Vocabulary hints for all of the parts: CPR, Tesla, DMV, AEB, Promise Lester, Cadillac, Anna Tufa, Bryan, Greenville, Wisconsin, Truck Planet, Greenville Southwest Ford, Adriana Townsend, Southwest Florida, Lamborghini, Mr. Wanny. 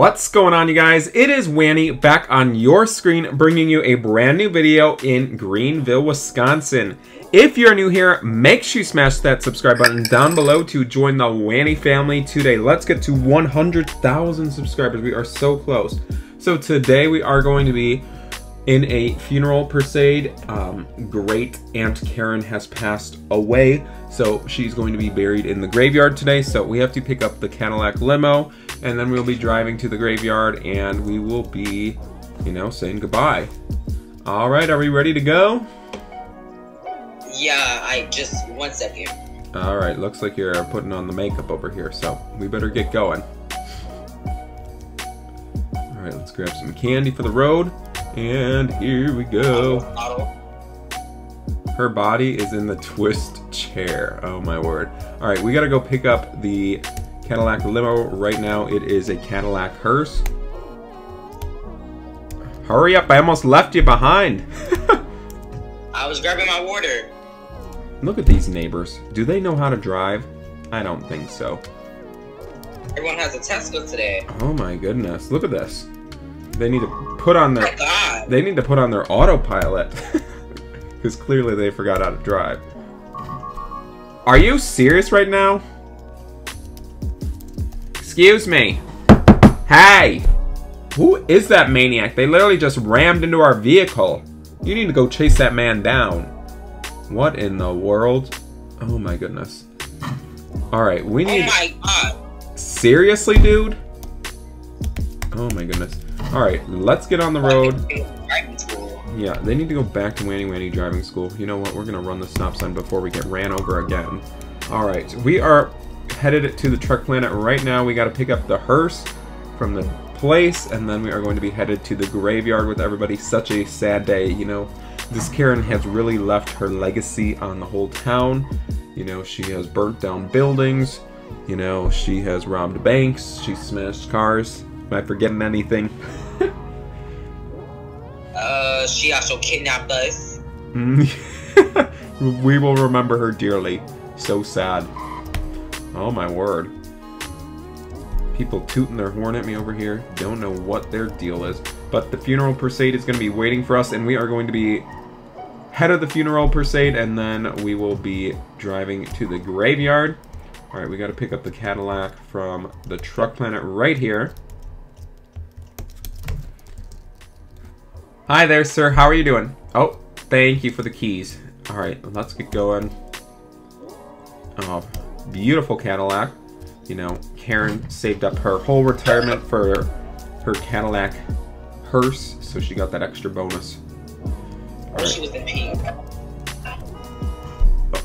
What's going on, you guys? It is Wanny back on your screen bringing you a brand new video in Greenville, Wisconsin. If you're new here, make sure you smash that subscribe button down below to join the Wanny family today. Let's get to 100,000 subscribers. We are so close. So today we are going to be in a funeral parade. Great Aunt Karen has passed away, so she's going to be buried in the graveyard today. So we have to pick up the Cadillac limo, and then we'll be driving to the graveyard, and we will be, you know, saying goodbye. All right, are we ready to go? Yeah, I just, one second. All right, looks like you're putting on the makeup over here, so we better get going. All right, let's grab some candy for the road. And here we go. Her body is in the twist chair. Oh my word. All right, we gotta go pick up the Cadillac limo right now. It is a Cadillac hearse. Hurry up, I almost left you behind. I was grabbing my water. Look at these neighbors. Do they know how to drive? I don't think so. Everyone has a Tesla today. Oh my goodness, look at this. They need to put on their autopilot because clearly they forgot how to drive. Are you serious right now? Excuse me. Hey, who is that maniac? They literally just rammed into our vehicle. You need to go chase that man down. What in the world? Oh my goodness. All right, we need. Oh my God. Seriously, dude? Oh my goodness. All right, let's get on the road. Yeah, they need to go back to Wanny driving school. You know what? We're going to run the stop sign before we get ran over again. All right, we are headed to the Truck Planet right now. We got to pick up the hearse from the place, and then we are going to be headed to the graveyard with everybody. Such a sad day, you know. This Karen has really left her legacy on the whole town. You know, she has burnt down buildings. You know, she has robbed banks. She smashed cars. Am I forgetting anything? She also kidnapped us. We will remember her dearly. So sad. Oh my word. People tooting their horn at me over here. Don't know what their deal is. But the funeral parade is going to be waiting for us, and we are going to be head of the funeral parade, and then we will be driving to the graveyard. All right, we got to pick up the Cadillac from the Truck Planet right here. Hi there, sir. How are you doing? Oh, thank you for the keys. All right, let's get going. Oh, beautiful Cadillac. You know, Karen saved up her whole retirement for her Cadillac hearse, so she got that extra bonus. All right. She was in pain.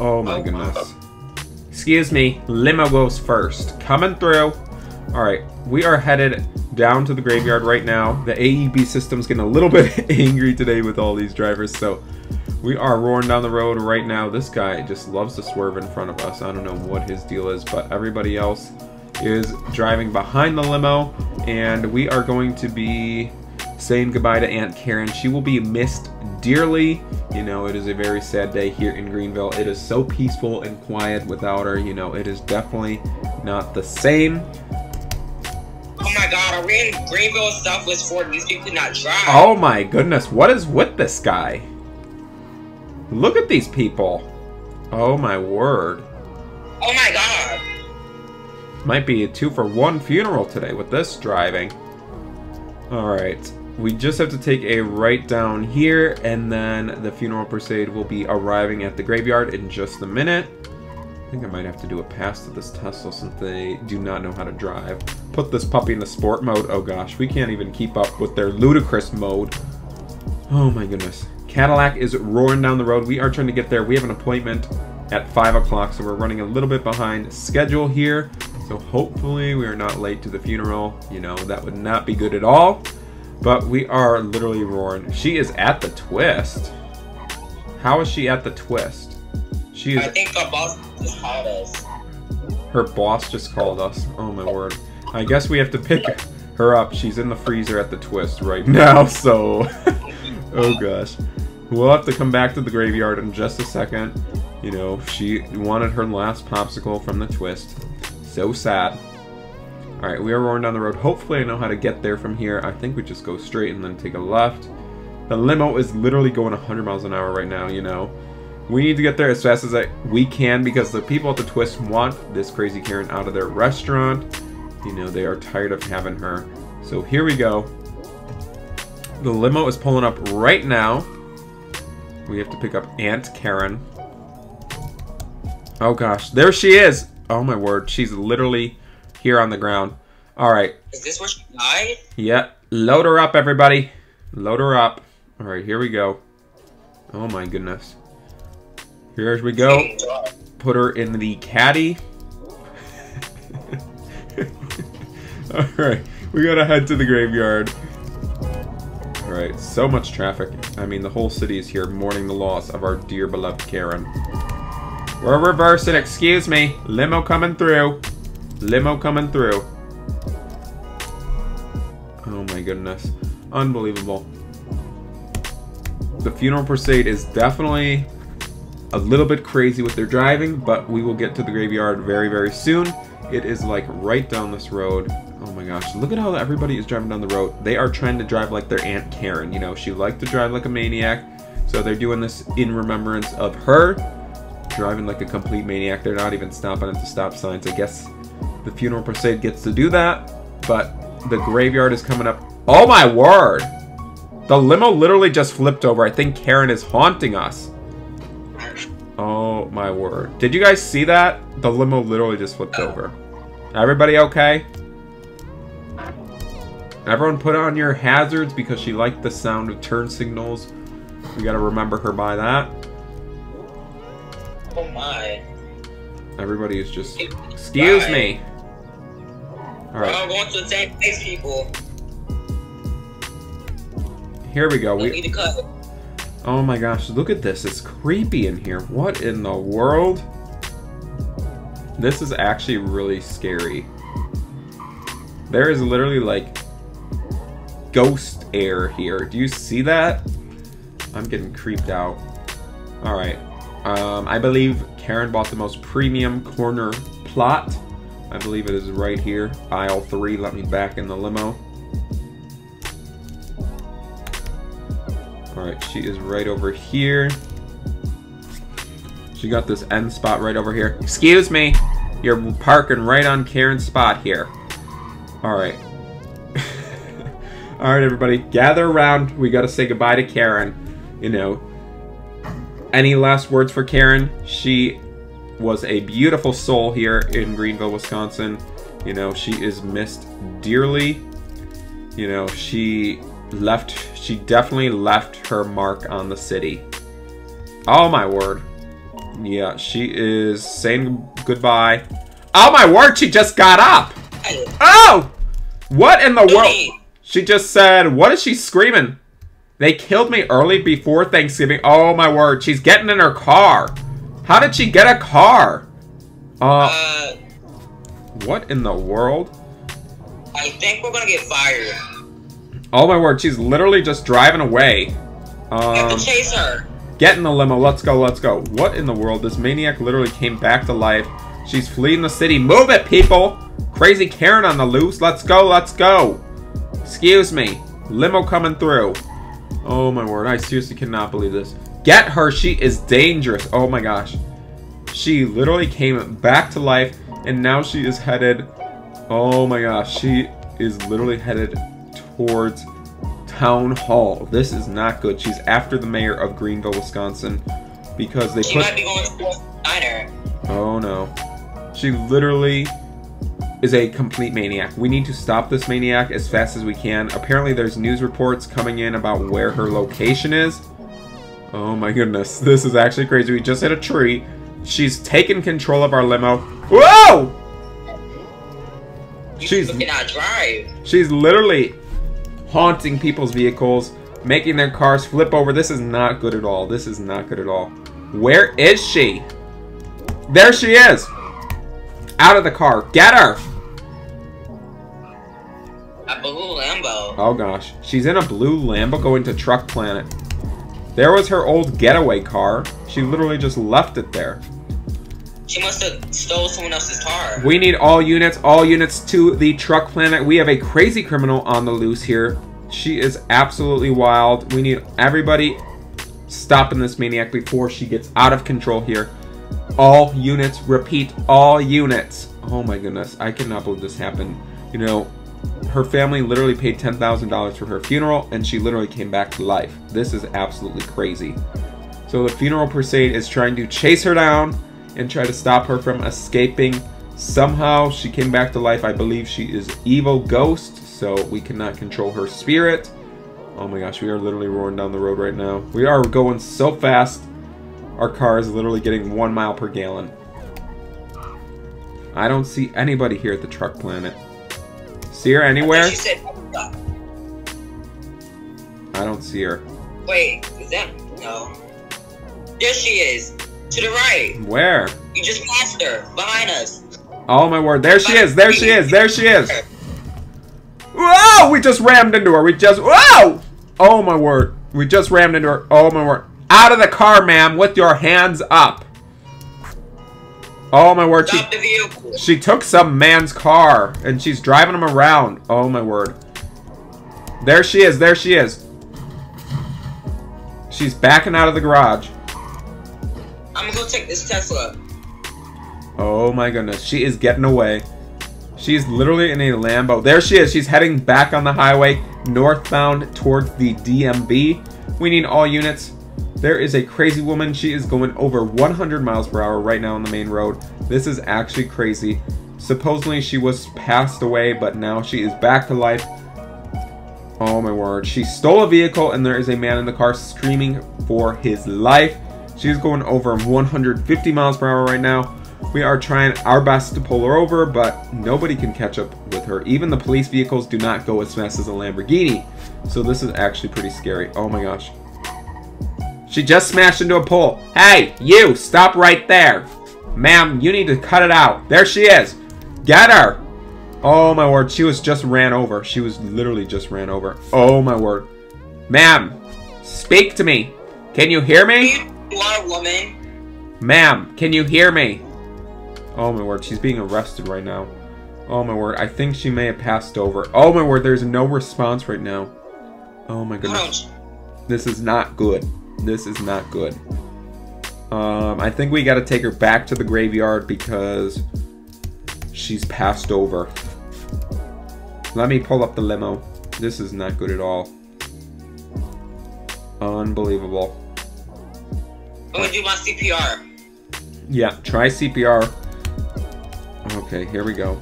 Oh my goodness. Excuse me, limo goes first. Coming through. All right, we are headed down to the graveyard right now. The AEB system's getting a little bit angry today with all these drivers, so we are roaring down the road right now. This guy just loves to swerve in front of us. I don't know what his deal is, but everybody else is driving behind the limo, and we are going to be saying goodbye to Aunt Karen. She will be missed dearly. You know, it is a very sad day here in Greenville. It is so peaceful and quiet without her. You know, it is definitely not the same. Oh my God, are we in Greenville Southwest Ford? These people cannot drive. Oh my goodness, what is with this guy? Look at these people. Oh my word. Oh my God. Might be a 2-for-1 funeral today with this driving. Alright, we just have to take a right down here, and then the funeral parade will be arriving at the graveyard in just a minute. I think I might have to do a pass to this Tesla since they do not know how to drive. Put this puppy in the sport mode. Oh gosh, we can't even keep up with their ludicrous mode. Oh my goodness. Cadillac is roaring down the road. We are trying to get there. We have an appointment at 5 o'clock, so we're running a little bit behind schedule here. So hopefully we are not late to the funeral. You know, that would not be good at all. But we are literally roaring. She is at the twist. How is she at the twist? She is, I think her boss just called us. Her boss just called us. Oh my word. I guess we have to pick her up. She's in the freezer at the twist right now, so... oh gosh. We'll have to come back to the graveyard in just a second. You know, she wanted her last popsicle from the twist. So sad. Alright, we are roaring down the road. Hopefully I know how to get there from here. I think we just go straight and then take a left. The limo is literally going 100 miles an hour right now, you know. We need to get there as fast as we can because the people at the twist want this crazy Karen out of their restaurant. You know, they are tired of having her. So here we go. The limo is pulling up right now. We have to pick up Aunt Karen. Oh gosh, there she is! Oh my word, she's literally here on the ground. Alright. Is this where she died? Yep. Load her up, everybody. Load her up. Alright, here we go. Oh my goodness. Here we go. Put her in the caddy. Alright, we gotta head to the graveyard. Alright, so much traffic. I mean, the whole city is here mourning the loss of our dear beloved Karen. We're reversing, excuse me. Limo coming through. Limo coming through. Oh my goodness. Unbelievable. The funeral parade is definitely a little bit crazy with their driving, but we will get to the graveyard very, very soon. It is like right down this road. Oh my gosh, look at how everybody is driving down the road. They are trying to drive like their Aunt Karen. You know, she liked to drive like a maniac. So they're doing this in remembrance of her. Driving like a complete maniac. They're not even stopping at the stop signs. I guess the funeral parade gets to do that, but the graveyard is coming up. Oh my word! The limo literally just flipped over. I think Karen is haunting us. Oh my word. Did you guys see that? The limo literally just flipped over. Everybody okay? Everyone put on your hazards because she liked the sound of turn signals. We gotta remember her by that. Oh my. Everybody is just... Excuse me! Alright. I'm going to the same place, people. Here we go. We need to cut. Oh my gosh, look at this. It's creepy in here. What in the world? This is actually really scary. There is literally like ghost air here. Do you see that? I'm getting creeped out. Alright. I believe Karen bought the most premium corner plot. I believe it is right here, aisle 3. Let me back in the limo. All right, she is right over here. She got this end spot right over here. Excuse me, you're parking right on Karen's spot here. All right. All right, everybody, gather around. We gotta say goodbye to Karen, you know. Any last words for Karen? She was a beautiful soul here in Greenville, Wisconsin. You know, she is missed dearly. You know, she definitely left her mark on the city. Oh my word. Yeah, she is saying goodbye. Oh my word, she just got up. Oh, what in the world? She just said, what is she screaming? They killed me early before Thanksgiving. Oh my word, she's getting in her car. How did she get a car? What in the world? I think we're gonna get fired. Oh my word, she's literally just driving away. We have to chase her. Get in the limo, let's go, let's go. What in the world? This maniac literally came back to life. She's fleeing the city. Move it, people! Crazy Karen on the loose. Let's go, let's go. Excuse me. Limo coming through. Oh my word, I seriously cannot believe this. Get her, she is dangerous. Oh my gosh. She literally came back to life and now she is headed, oh my gosh, she is literally headed towards town hall. This is not good. She's after the mayor of Greenville, Wisconsin because they put... She might be going to the diner. Oh no. She literally is a complete maniac. We need to stop this maniac as fast as we can. Apparently there's news reports coming in about where her location is. Oh my goodness, this is actually crazy. We just hit a tree. She's taken control of our limo. Whoa! She's literally haunting people's vehicles, making their cars flip over. This is not good at all. This is not good at all. Where is she? There she is! Out of the car. Get her! A blue Lambo. Oh gosh, she's in a blue Lambo going to Truck Planet. There was her old getaway car. She literally just left it there. She must have stole someone else's car. We need all units to the Truck Planet. We have a crazy criminal on the loose here. She is absolutely wild. We need everybody stopping this maniac before she gets out of control here. All units, repeat, all units. Oh my goodness, I cannot believe this happened. You know, her family literally paid $10,000 for her funeral and she literally came back to life. This is absolutely crazy. So the funeral crusade is trying to chase her down and try to stop her from escaping. Somehow she came back to life. I believe she is evil ghost, so we cannot control her spirit. Oh my gosh, we are literally roaring down the road right now. We are going so fast. Our car is literally getting 1 mile per gallon. I don't see anybody here at the Truck Planet. See her anywhere? I don't see her. Wait, is that? No. There she is. To the right. Where? You just passed her. Behind us. Oh my word. There she is. There she is. There she is. Whoa! We just rammed into her. We just... Whoa! Oh my word. We just rammed into her. Oh my word. Out of the car, ma'am, with your hands up. Oh my word. She took some man's car and she's driving him around. Oh my word. There she is. There she is. She's backing out of the garage. I'm gonna go take this Tesla. Oh my goodness, she is getting away. She's literally in a Lambo. There she is, she's heading back on the highway, northbound towards the DMV. We need all units. There is a crazy woman. She is going over 100 miles per hour right now on the main road. This is actually crazy. Supposedly she was passed away, but now she is back to life. Oh my word, she stole a vehicle and there is a man in the car screaming for his life. She's going over 150 miles per hour right now. We are trying our best to pull her over, but nobody can catch up with her. Even the police vehicles do not go as fast as a Lamborghini. So this is actually pretty scary. Oh my gosh. She just smashed into a pole. Hey, you, stop right there. Ma'am, you need to cut it out. There she is. Get her. Oh my word, she was just ran over. She was literally just ran over. Oh my word. Ma'am, speak to me. Can you hear me? Woman. Ma'am, can you hear me? Oh my word, she's being arrested right now. Oh my word, I think she may have passed over. Oh my word, there's no response right now. Oh my goodness. This is not good. This is not good. I think we gotta take her back to the graveyard because she's passed over. Let me pull up the limo. This is not good at all. Unbelievable. I'm gonna do my CPR. Yeah, try CPR. Okay, here we go.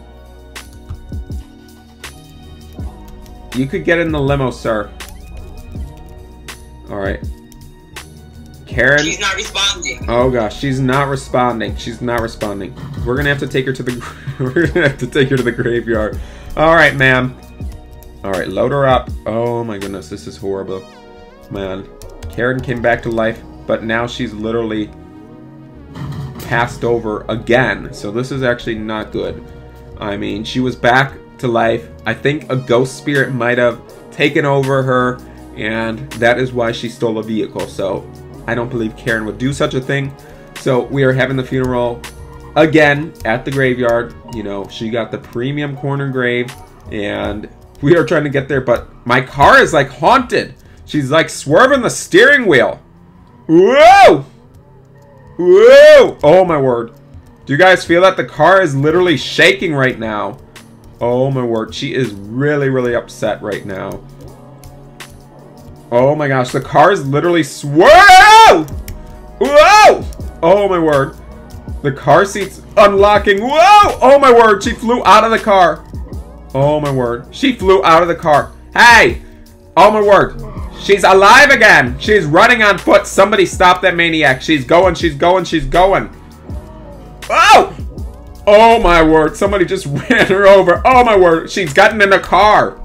You could get in the limo, sir. Alright. Karen. She's not responding. Oh gosh, she's not responding. She's not responding. We're gonna have to take her to the graveyard. Alright, ma'am. Alright, load her up. Oh my goodness, this is horrible. Man. Karen came back to life. But now she's literally passed over again. So this is actually not good. I mean, she was back to life. I think a ghost spirit might have taken over her. And that is why she stole a vehicle. So I don't believe Karen would do such a thing. So we are having the funeral again at the graveyard. You know, she got the premium corner grave. And we are trying to get there. But my car is like haunted. She's like swerving the steering wheel. Whoa! Whoa! Oh my word. Do you guys feel that? The car is literally shaking right now. Oh my word. She is really, really upset right now. Oh my gosh. The car is literally swerving. Whoa! Oh my word. The car seat's unlocking. Whoa! Oh my word. She flew out of the car. Oh my word. She flew out of the car. Hey! Oh my word. She's alive again. She's running on foot. Somebody stop that maniac. She's going, she's going, she's going. Oh! Oh my word. Somebody just ran her over. Oh my word. She's gotten in a car.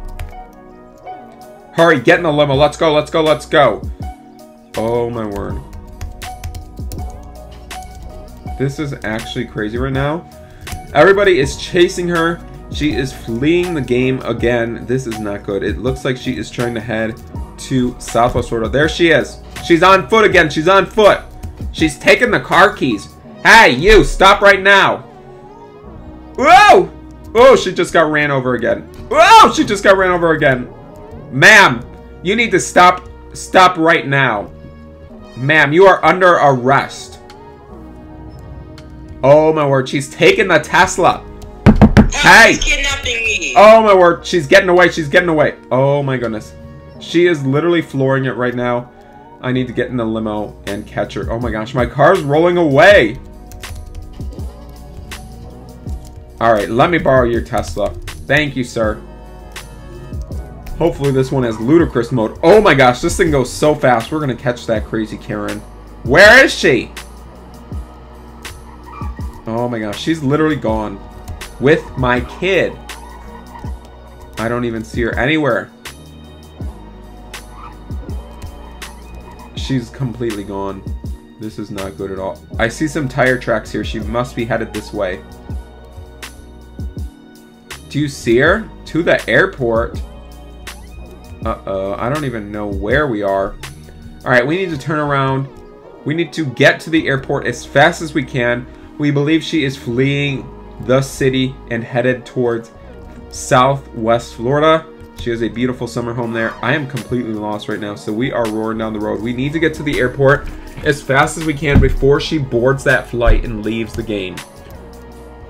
Hurry, get in the limo. Let's go, let's go, let's go. Oh my word. This is actually crazy right now. Everybody is chasing her. She is fleeing the game again. This is not good. It looks like she is trying to head to Southwest Florida. There she is. She's on foot again. She's on foot. She's taking the car keys. Hey, you! Stop right now! Whoa! Oh, she just got ran over again. Oh, she just got ran over again. Ma'am, you need to stop. Stop right now. Ma'am, you are under arrest. Oh my word, she's taking the Tesla. Hey! She's kidnapping me. Oh my word, she's getting away. She's getting away. Oh my goodness. She is literally flooring it right now. I need to get in the limo and catch her. Oh my gosh, my car's rolling away. Alright, let me borrow your Tesla. Thank you, sir. Hopefully this one has ludicrous mode. Oh my gosh, this thing goes so fast. We're going to catch that crazy Karen. Where is she? Oh my gosh, she's literally gone. With my kid. I don't even see her anywhere. She's completely gone. This is not good at all. I see some tire tracks here. She must be headed this way. Do you see her? To the airport. Uh-oh. I don't even know where we are. Alright, we need to turn around. We need to get to the airport as fast as we can. We believe she is fleeing the city and headed towards Southwest Florida. She has a beautiful summer home there. I am completely lost right now, so we are roaring down the road. We need to get to the airport as fast as we can before she boards that flight and leaves the game.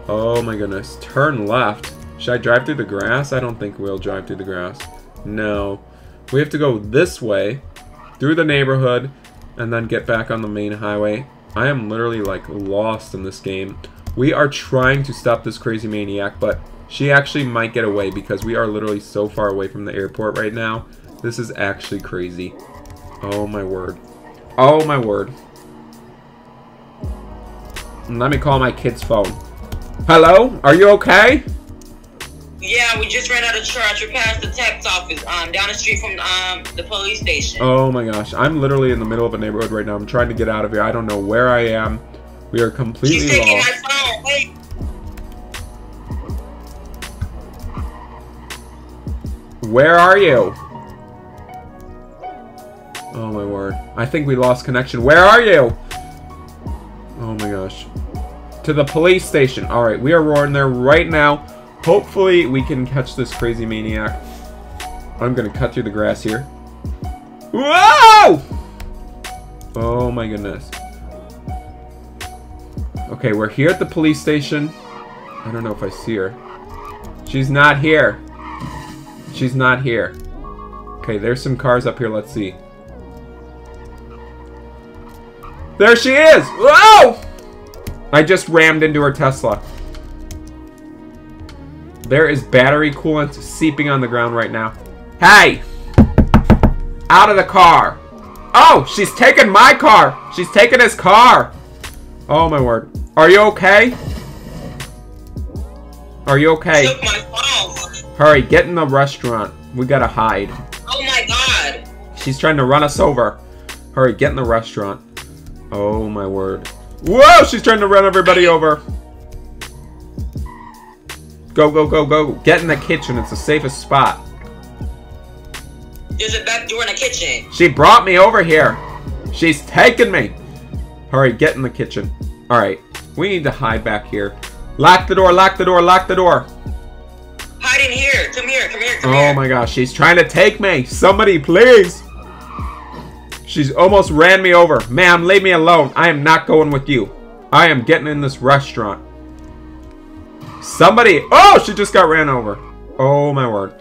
Oh my goodness. Turn left. Should I drive through the grass? I don't think we'll drive through the grass. No. We have to go this way, through the neighborhood, and then get back on the main highway. I am literally, like, lost in this game. We are trying to stop this crazy maniac, but she actually might get away because we are literally so far away from the airport right now. This is actually crazy. Oh, my word. Oh, my word. Let me call my kid's phone. Hello? Are you okay? Yeah, we just ran out of church. We're past the tax office, down the street from the police station. Oh my gosh, I'm literally in the middle of a neighborhood right now. I'm trying to get out of here. I don't know where I am. We are completely lost. She's taking my phone. Wait. Where are you? Oh my word. I think we lost connection. Where are you? Oh my gosh. To the police station. Alright, we are roaring there right now. Hopefully we can catch this crazy maniac. I'm gonna cut through the grass here. Whoa! Oh my goodness. Okay, we're here at the police station. I don't know if I see her. She's not here. She's not here. Okay, there's some cars up here. Let's see. There she is! Whoa! I just rammed into her Tesla. There is battery coolant seeping on the ground right now. Hey! Out of the car. Oh, she's taking my car. She's taking his car. Oh, my word. Are you okay? Are you okay? Took my phone. Hurry, get in the restaurant. We gotta hide. Oh, my God. She's trying to run us over. Hurry, get in the restaurant. Oh, my word. Whoa, she's trying to run everybody over. Go, go, go, go. Get in the kitchen. It's the safest spot. There's a back door in the kitchen. She brought me over here. She's taking me. Hurry, get in the kitchen. Alright. We need to hide back here. Lock the door, lock the door, lock the door. Hide in here. Come here, come here, come here. Oh my gosh. She's trying to take me. Somebody, please. She's almost ran me over. Ma'am, leave me alone. I am not going with you. I am getting in this restaurant. Somebody. Oh, she just got ran over. Oh my word.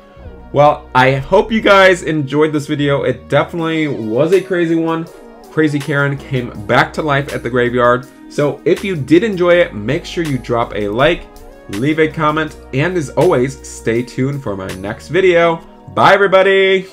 Well, I hope you guys enjoyed this video. It definitely was a crazy one. Crazy Karen came back to life at the graveyard. So if you did enjoy it, make sure you drop a like, leave a comment, and as always, stay tuned for my next video. Bye everybody.